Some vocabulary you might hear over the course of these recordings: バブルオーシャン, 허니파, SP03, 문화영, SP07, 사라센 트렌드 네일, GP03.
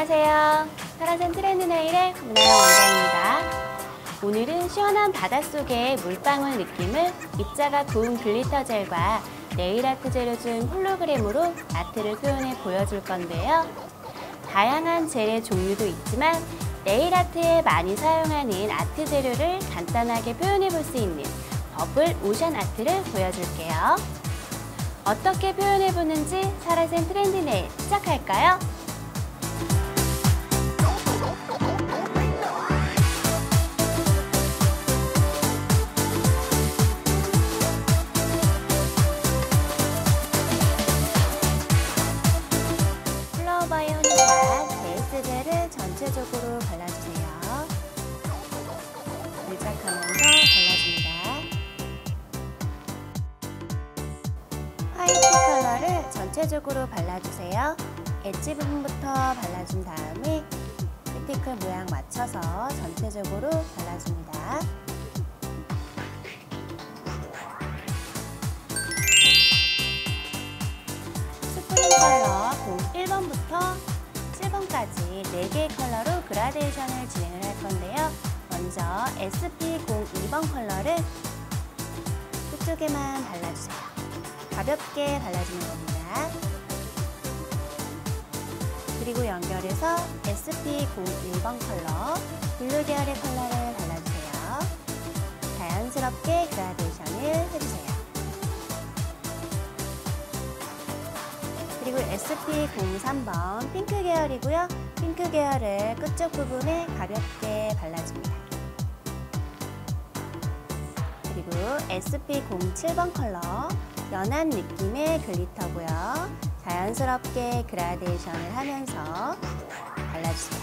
안녕하세요. 사라센 트렌드 네일의 문화영 원장입니다. 오늘은 시원한 바닷속의 물방울 느낌을 입자가 구운 글리터 젤과 네일 아트 젤을 준 홀로그램으로 아트를 표현해 보여줄 건데요. 다양한 젤의 종류도 있지만 네일 아트에 많이 사용하는 아트 재료를 간단하게 표현해 볼 수 있는 버블 오션 아트를 보여줄게요. 어떻게 표현해 보는지 사라센 트렌드 네일 시작할까요? 플라워바의 허니파 베이스 젤을 전체적으로 발라주세요. 밀착하면서 발라줍니다. 화이트 컬러를 전체적으로 발라주세요. 엣지 부분부터 발라준 다음에 큐티클 모양 맞춰서 전체적으로 발라줍니다. 스프링 컬러 01번부터 7번까지 4개의 컬러로 그라데이션을 진행을 할 건데요. 먼저 SP02번 컬러를 끝쪽에만 발라주세요. 가볍게 발라주는 겁니다. 그리고 연결해서 SP01번 컬러, 블루 계열의 컬러를 발라주세요. 자연스럽게 그라데이션을 해주세요. 그리고 SP03번 핑크 계열이고요. 핑크 계열을 끝쪽 부분에 가볍게 발라줍니다. 그리고 SP07번 컬러, 연한 느낌의 글리터고요. 자연스럽게 그라데이션을 하면서 발라주세요.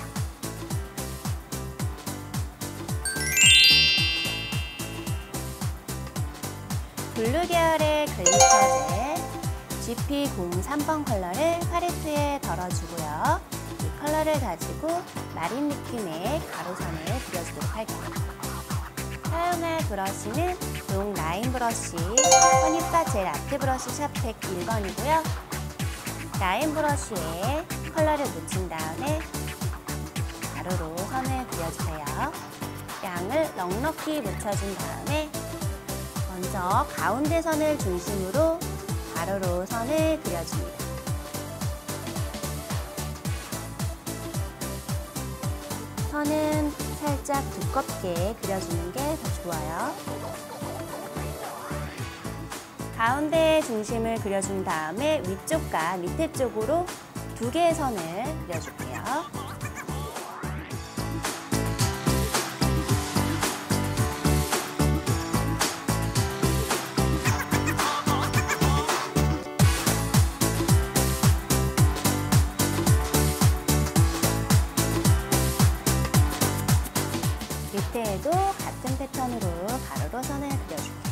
블루 계열의 글리터제 GP03번 컬러를 팔레트에 덜어주고요. 이 컬러를 가지고 마린 느낌의 가로선을 그려주도록 할게요. 사용할 브러쉬는 롱 라인 브러쉬, 허니파 젤 아트 브러쉬 샵 101번이고요. 라인 브러쉬에 컬러를 묻힌 다음에 가로로 선을 그려주세요. 양을 넉넉히 묻혀준 다음에 먼저 가운데 선을 중심으로 가로로 선을 그려줍니다. 선은 살짝 두껍게 그려주는 게 더 좋아요. 가운데 중심을 그려준 다음에 위쪽과 밑에 쪽으로 두 개의 선을 그려줄게요. 밑에에도 같은 패턴으로 가로로 선을 그려줄게요.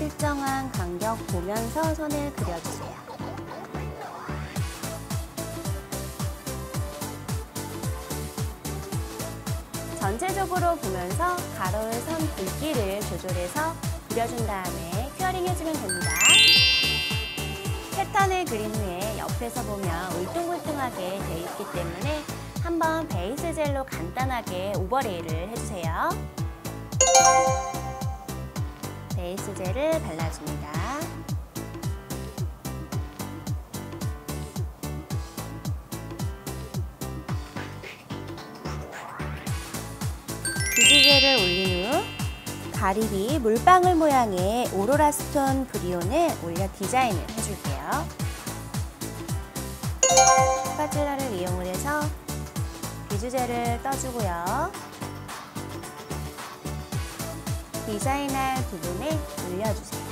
일정한 간격 보면서 선을 그려주세요. 전체적으로 보면서 가로의 선 굵기를 조절해서 그려준 다음에 큐어링 해주면 됩니다. 패턴을 그린 후에 옆에서 보면 울퉁불퉁하게 돼 있기 때문에 한번 베이스 젤로 간단하게 오버레이를 해주세요. 베이스 젤을 발라줍니다. 비지젤을 올린 후 가리비 물방울 모양의 오로라 스톤 브리온을 올려 디자인을 해줄게요. 스파츌라를 이용을 해서 비주젤을 떠주고요. 디자인할 부분에 올려주세요.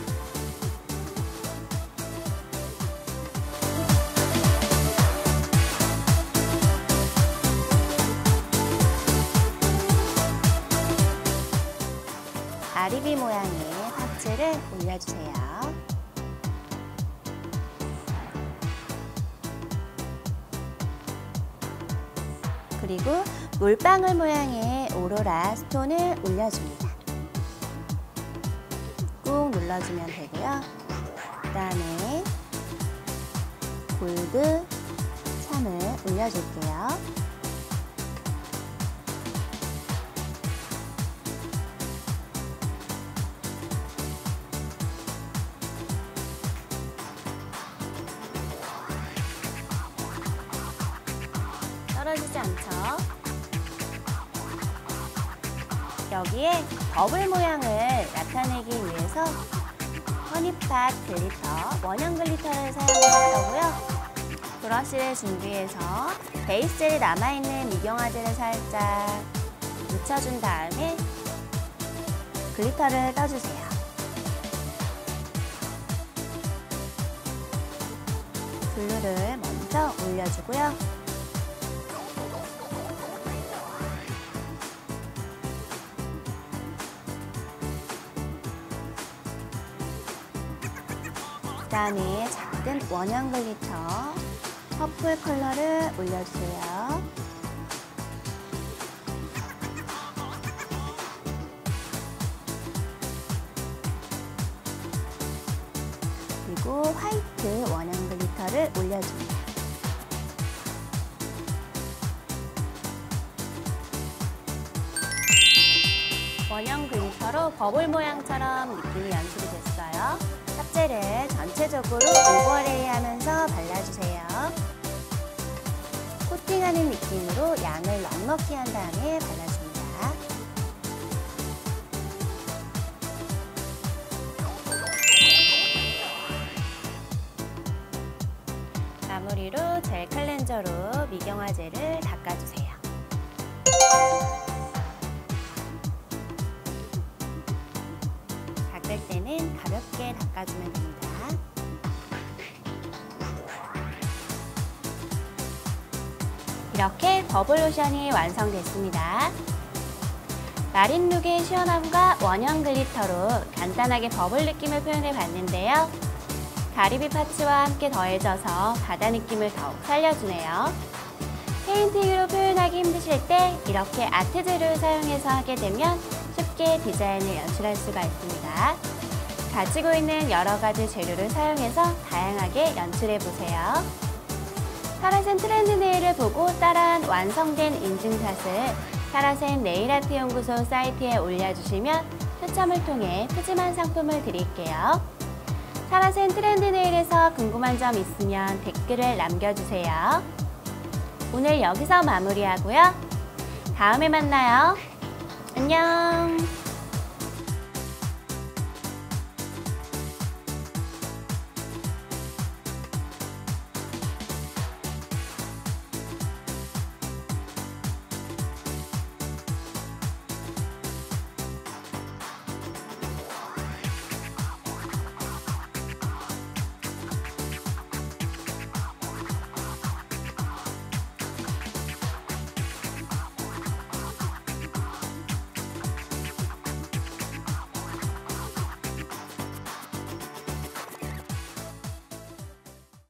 아리비 모양의 파츠를 올려주세요. 그리고 물방울 모양의 오로라 스톤을 올려줍니다. 꾹 눌러주면 되고요. 그 다음에 골드 참을 올려줄게요. 떨어지지 않죠? 여기에 버블 모양을 나타내기 위해서 허니파 글리터, 원형 글리터를 사용했고요. 브러쉬를 준비해서 베이스 젤이 남아있는 미경화제를 살짝 묻혀준 다음에 글리터를 떠주세요. 블루를 먼저 올려주고요. 그 다음에 작은 원형 글리터, 퍼플 컬러를 올려주세요. 그리고 화이트 원형 글리터를 올려줍니다. 원형 글리터로 버블 모양처럼 느낌이 연출이 됐어요. 탑젤을 전체적으로 오버레이하면서 발라주세요. 코팅하는 느낌으로 양을 넉넉히 한 다음에 발라줍니다. 마무리로 젤 클렌저로 미경화제를 닦아주세요. 닦을 때는 가볍게 닦아주면 됩니다. 이렇게 버블 로션이 완성됐습니다. 마린 룩의 시원함과 원형 글리터로 간단하게 버블 느낌을 표현해봤는데요. 가리비 파츠와 함께 더해져서 바다 느낌을 더욱 살려주네요. 페인팅으로 표현하기 힘드실 때 이렇게 아트들을 사용해서 하게 되면 쉽게 디자인을 연출할 수가 있습니다. 가지고 있는 여러 가지 재료를 사용해서 다양하게 연출해보세요. 사라센 트렌드 네일을 보고 따라한 완성된 인증샷을 사라센 네일 아트 연구소 사이트에 올려주시면 추첨을 통해 푸짐한 상품을 드릴게요. 사라센 트렌드 네일에서 궁금한 점 있으면 댓글을 남겨주세요. 오늘 여기서 마무리하고요. 다음에 만나요. 안녕.